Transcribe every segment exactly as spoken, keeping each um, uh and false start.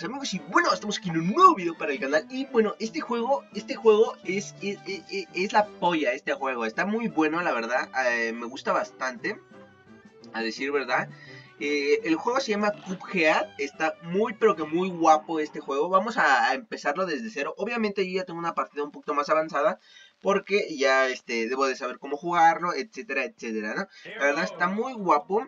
queridos amigos, y bueno, estamos aquí en un nuevo video para el canal. Y bueno, este juego, este juego es, es, es, es la polla, este juego. Está muy bueno, la verdad, eh, me gusta bastante, a decir verdad. Eh, el juego se llama Cuphead, está muy pero que muy guapo este juego. Vamos a, a empezarlo desde cero. Obviamente yo ya tengo una partida un poquito más avanzada, porque ya este, debo de saber cómo jugarlo, etcétera, etcétera, ¿no? La verdad está muy guapo.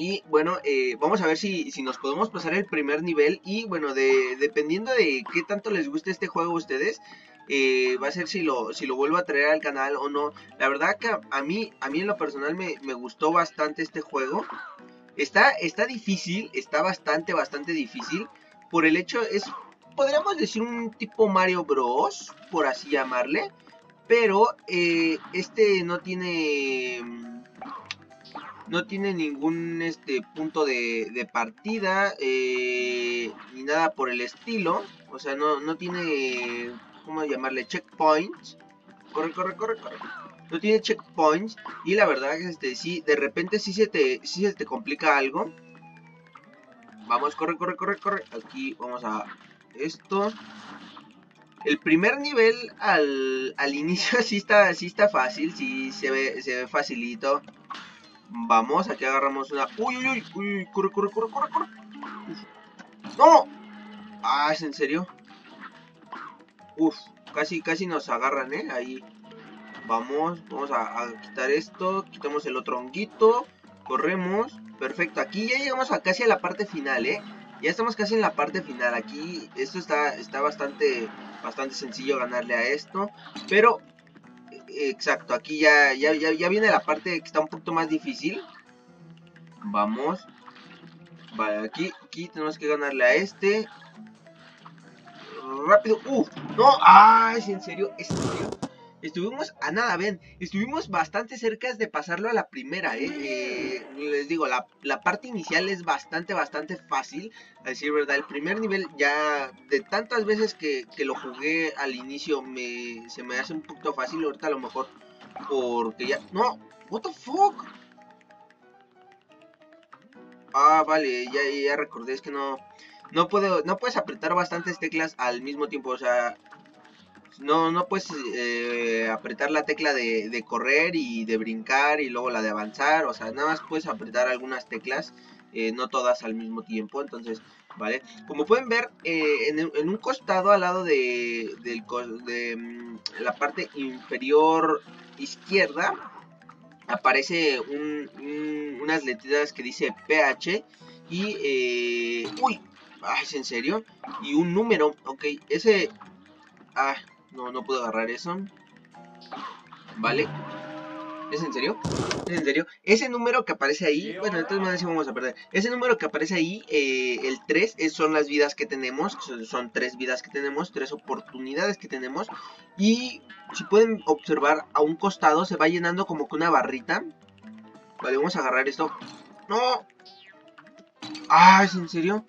Y bueno, eh, vamos a ver si, si nos podemos pasar el primer nivel. Y bueno, de, dependiendo de qué tanto les guste este juego a ustedes, eh, va a ser si lo, si lo vuelvo a traer al canal o no. La verdad que a, a mí, a mí en lo personal me, me gustó bastante este juego. Está, está difícil, está bastante, bastante difícil. Por el hecho, es, podríamos decir, un tipo Mario Bros, por así llamarle. Pero eh, este no tiene... No tiene ningún este punto de, de partida, eh, ni nada por el estilo. O sea, no, no tiene, ¿cómo llamarle? Checkpoints. Corre, corre, corre, corre. No tiene checkpoints. Y la verdad que este, sí, de repente sí se, te, sí se te complica algo. Vamos, corre, corre, corre, corre. Aquí vamos a esto. El primer nivel al, al inicio sí está, sí está fácil, sí se ve, se ve facilito. Vamos, aquí agarramos una... ¡Uy, uy, uy! ¡Uy! ¡Corre, corre, corre, corre, corre! ¡No! Ah, ¿es en serio? Uf, casi, casi nos agarran, ¿eh? Ahí. Vamos, vamos a, a quitar esto. Quitamos el otro honguito. Corremos. Perfecto, aquí ya llegamos a casi a la parte final, ¿eh? Ya estamos casi en la parte final. Aquí, esto está, está bastante, bastante sencillo ganarle a esto. Pero... Exacto, aquí ya, ya, ya, ya viene la parte que está un poquito más difícil. Vamos. Vale, aquí, aquí tenemos que ganarle a este. Rápido. ¡Uh! ¡No! ¡Ah! ¿Es en serio? ¿Es en serio? Estuvimos a nada, ven. Estuvimos bastante cerca de pasarlo a la primera, ¿eh? eh les digo, la, la parte inicial es bastante, bastante fácil. A decir verdad, el primer nivel ya de tantas veces que, que lo jugué al inicio me, se me hace un poquito fácil. Ahorita a lo mejor porque ya... ¡No! ¡What the fuck! Ah, vale, ya, ya recordé, es que no... No puedo, no puedes apretar bastantes teclas al mismo tiempo, o sea... No, no puedes eh, apretar la tecla de, de correr y de brincar y luego la de avanzar. O sea, nada más puedes apretar algunas teclas, eh, no todas al mismo tiempo. Entonces, ¿vale? Como pueden ver, eh, en, en un costado al lado de, del, de mm, la parte inferior izquierda aparece un, un, unas letritas que dice P H y... Eh, ¡Uy! Ah, ¿es en serio? Y un número, ok, ese... Ah... No, no puedo agarrar eso. Vale. ¿Es en serio? ¿Es en serio? Ese número que aparece ahí... Bueno, de todas maneras sí vamos a perder. Ese número que aparece ahí, eh, el tres, es, son las vidas que tenemos. Son, son tres vidas que tenemos, tres oportunidades que tenemos. Y si pueden observar, a un costado se va llenando como que una barrita. Vale, vamos a agarrar esto. ¡No! Ah, ¿es en serio?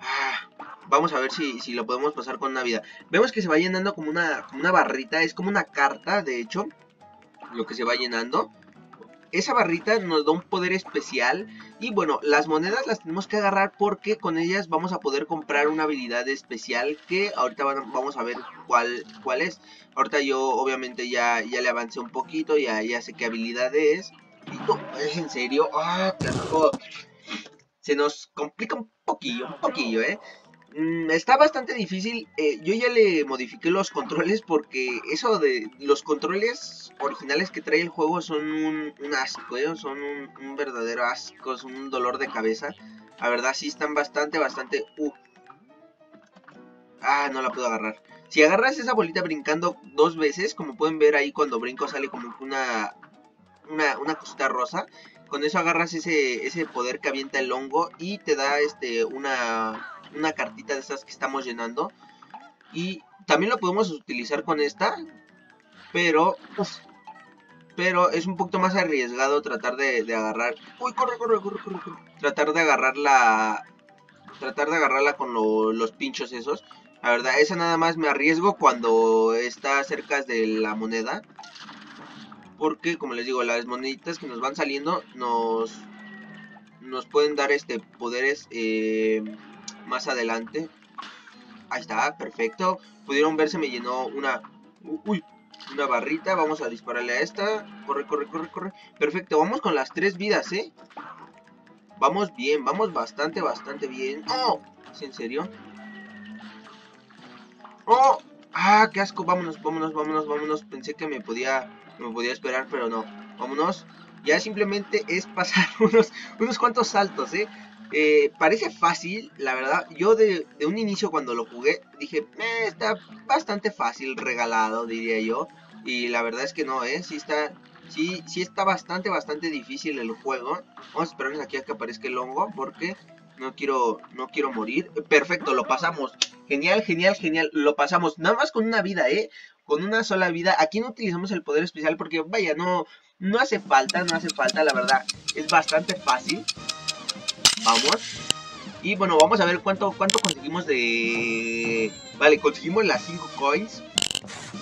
Ah... Vamos a ver si, si lo podemos pasar con una vida. Vemos que se va llenando como una, como una barrita. Es como una carta, de hecho, lo que se va llenando. Esa barrita nos da un poder especial. Y bueno, las monedas las tenemos que agarrar porque con ellas vamos a poder comprar una habilidad especial que ahorita van, vamos a ver cuál, cuál es. Ahorita yo obviamente ya, ya le avancé un poquito. Ya, ya sé qué habilidad es. ¿Es en serio? ¡Ah, claro! Se nos complica un poquillo, un poquillo, ¿eh? Está bastante difícil, eh, yo ya le modifiqué los controles porque eso de los controles originales que trae el juego son un, un asco, ¿eh? Son un, un verdadero asco, son un dolor de cabeza. La verdad sí están bastante, bastante... Uh. Ah, no la puedo agarrar. Si agarras esa bolita brincando dos veces, como pueden ver ahí cuando brinco sale como una, una, una cosita rosa. Con eso agarras ese, ese poder que avienta el hongo y te da este una... una cartita de estas que estamos llenando. Y también lo podemos utilizar con esta. Pero uf, pero es un poquito más arriesgado tratar de, de agarrar. Uy, corre, corre, corre, corre, corre. Tratar de agarrarla. Tratar de agarrarla con lo, los pinchos esos. La verdad, esa nada más me arriesgo cuando está cerca de la moneda. Porque, como les digo, las moneditas que nos van saliendo nos, nos pueden dar este poderes. Eh, más adelante. Ahí está, perfecto. Pudieron ver, se me llenó una... Uy, una barrita. Vamos a dispararle a esta. Corre, corre, corre, corre. Perfecto, vamos con las tres vidas, ¿eh? Vamos bien, vamos bastante, bastante bien. ¡Oh! ¿Es en serio? ¡Oh! ¡Ah, qué asco! Vámonos, vámonos, vámonos, vámonos. Pensé que me podía, me podía esperar, pero no. Vámonos. Ya simplemente es pasar unos, unos cuantos saltos, ¿eh? Eh, parece fácil, la verdad. Yo de, de un inicio cuando lo jugué dije, eh, está bastante fácil, regalado, diría yo. Y la verdad es que no, eh, sí está, sí, sí está bastante, bastante difícil el juego. Vamos a esperarnos aquí a que aparezca el hongo porque no quiero, no quiero morir. Perfecto, lo pasamos. Genial, genial, genial, lo pasamos. Nada más con una vida, eh, con una sola vida. Aquí no utilizamos el poder especial porque, vaya, no, no hace falta, no hace falta, la verdad. Es bastante fácil. Vamos. Y bueno, vamos a ver cuánto cuánto conseguimos de... Vale, conseguimos las cinco coins.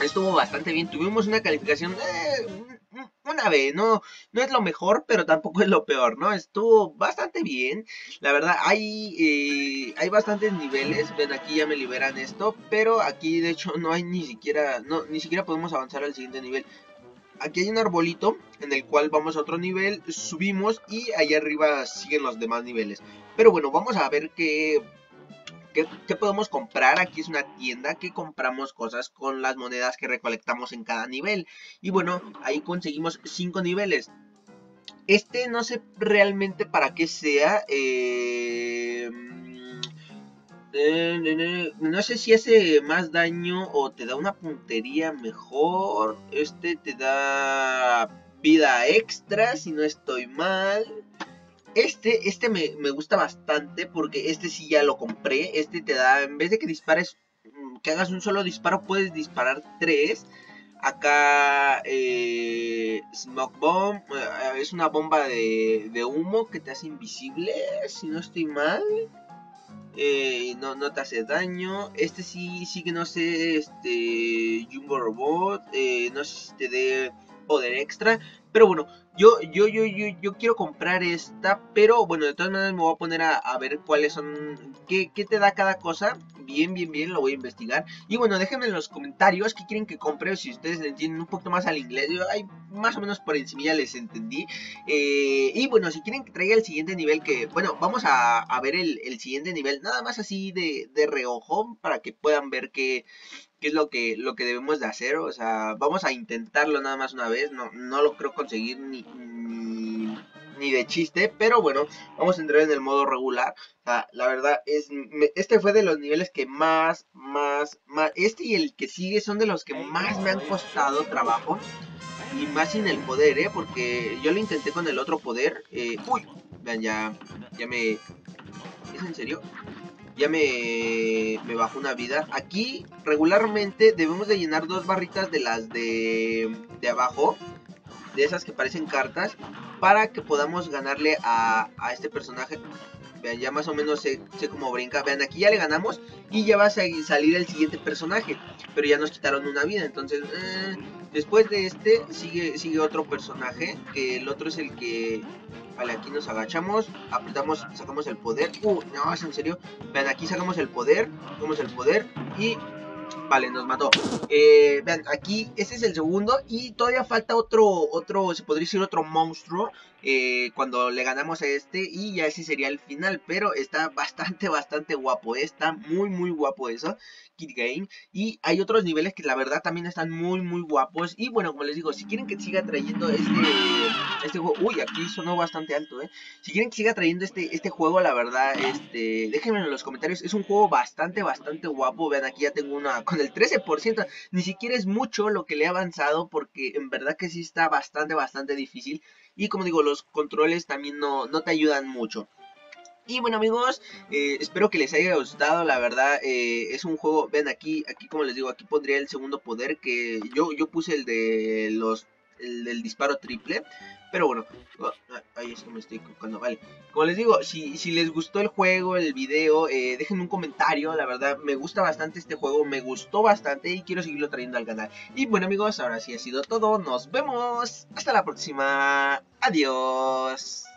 Estuvo bastante bien. Tuvimos una calificación... Eh, una B, no, no es lo mejor, pero tampoco es lo peor, ¿no? Estuvo bastante bien. La verdad, hay, eh, hay bastantes niveles. Ven, aquí ya me liberan esto. Pero aquí, de hecho, no hay ni siquiera... No, ni siquiera podemos avanzar al siguiente nivel. Aquí hay un arbolito en el cual vamos a otro nivel, subimos y allá arriba siguen los demás niveles. Pero bueno, vamos a ver qué, qué, qué podemos comprar. Aquí es una tienda que compramos cosas con las monedas que recolectamos en cada nivel. Y bueno, ahí conseguimos cinco niveles. Este no sé realmente para qué sea. Eh... Eh, no sé si hace más daño o te da una puntería mejor. Este te da vida extra, si no estoy mal. Este, este me, me gusta bastante porque este sí ya lo compré. Este te da, en vez de que dispares, que hagas un solo disparo, puedes disparar tres. Acá, eh, Smoke Bomb, eh, es una bomba de, de humo que te hace invisible, si no estoy mal. Eh, no, no te hace daño. Este sí, sí que no sé. Este Jumbo Robot, eh, no sé si te dé poder extra. Pero bueno, yo, yo, yo, yo, yo quiero comprar esta. Pero bueno, de todas maneras me voy a poner a, a ver cuáles son, qué, qué te da cada cosa. Bien, bien, bien, lo voy a investigar. Y bueno, déjenme en los comentarios qué quieren que compre. Si ustedes le entienden un poquito más al inglés, yo ay, más o menos por encima ya les entendí. eh, Y bueno, si quieren que traiga el siguiente nivel, que bueno, vamos a, a ver el, el siguiente nivel. Nada más así de, de reojo, para que puedan ver que... ¿Qué es lo que, lo que debemos de hacer? O sea, vamos a intentarlo nada más una vez. No, no lo creo conseguir ni, ni, ni de chiste. Pero bueno, vamos a entrar en el modo regular. O sea, la verdad, es me, este fue de los niveles que más, más, más... Este y el que sigue son de los que más me han costado trabajo. Y más sin el poder, ¿eh? Porque yo lo intenté con el otro poder. Eh, ¡Uy! Vean, ya, ya me... ¿Es en serio? Ya me, me bajó una vida. Aquí regularmente debemos de llenar dos barritas de las de, de abajo. De esas que parecen cartas. Para que podamos ganarle a, a este personaje. Vean, ya más o menos sé, sé cómo brinca. Vean, aquí ya le ganamos. Y ya va a salir el siguiente personaje. Pero ya nos quitaron una vida. Entonces, eh, después de este sigue, sigue otro personaje. Que el otro es el que... Vale, aquí nos agachamos, apretamos, sacamos el poder. Uh, no, es en serio. Vean, aquí sacamos el poder, sacamos el poder y... Vale, nos mató. Eh, vean, aquí este es el segundo y todavía falta otro, otro, se podría decir otro monstruo. Eh, cuando le ganamos a este y ya ese sería el final. Pero está bastante, bastante guapo. Eh, está muy, muy guapo eso. Kid Game. Y hay otros niveles que la verdad también están muy, muy guapos. Y bueno, como les digo, si quieren que siga trayendo este... Este juego, uy, aquí sonó bastante alto, eh. Si quieren que siga trayendo este, este juego, la verdad, este, déjenme en los comentarios. Es un juego bastante, bastante guapo. Vean, aquí ya tengo una, con el trece por ciento. Ni siquiera es mucho lo que le he avanzado, porque en verdad que sí está bastante, bastante difícil. Y como digo, los controles también no, no te ayudan mucho. Y bueno amigos, eh, espero que les haya gustado, la verdad, eh, es un juego. Vean, aquí, aquí como les digo, aquí pondría el segundo poder, que yo, yo puse el de los... El del disparo triple. Pero bueno, oh, ahí es que me estoy equivocando. Vale, como les digo, si, si les gustó el juego, el video, eh, dejen un comentario. La verdad, me gusta bastante este juego. Me gustó bastante y quiero seguirlo trayendo al canal. Y bueno amigos, ahora sí ha sido todo. Nos vemos, hasta la próxima. Adiós.